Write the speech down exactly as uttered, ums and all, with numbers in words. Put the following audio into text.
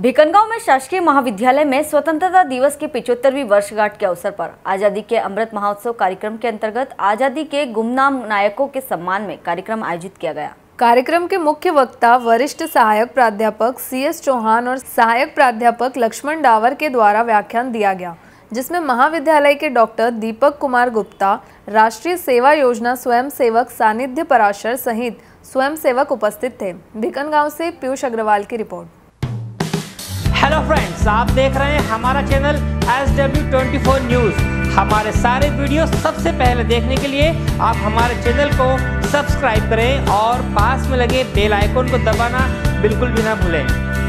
भिकनगांव में शासकीय महाविद्यालय में स्वतंत्रता दिवस की पिछहत्तरवीं वर्षगांठ के अवसर पर आजादी के अमृत महोत्सव कार्यक्रम के अंतर्गत आजादी के गुमनाम नायकों के सम्मान में कार्यक्रम आयोजित किया गया। कार्यक्रम के मुख्य वक्ता वरिष्ठ सहायक प्राध्यापक सी एस चौहान और सहायक प्राध्यापक लक्ष्मण डावर के द्वारा व्याख्यान दिया गया, जिसमें महाविद्यालय के डॉक्टर दीपक कुमार गुप्ता, राष्ट्रीय सेवा योजना स्वयंसेवक सानिध्य पराशर सहित स्वयंसेवक उपस्थित थे। भिकनगांव से पीयूष अग्रवाल की रिपोर्ट। हेलो फ्रेंड्स, आप देख रहे हैं हमारा चैनल एस डब्ल्यू चौबीस न्यूज़। हमारे सारे वीडियो सबसे पहले देखने के लिए आप हमारे चैनल को सब्सक्राइब करें और पास में लगे बेल आइकन को दबाना बिल्कुल भी ना भूलें।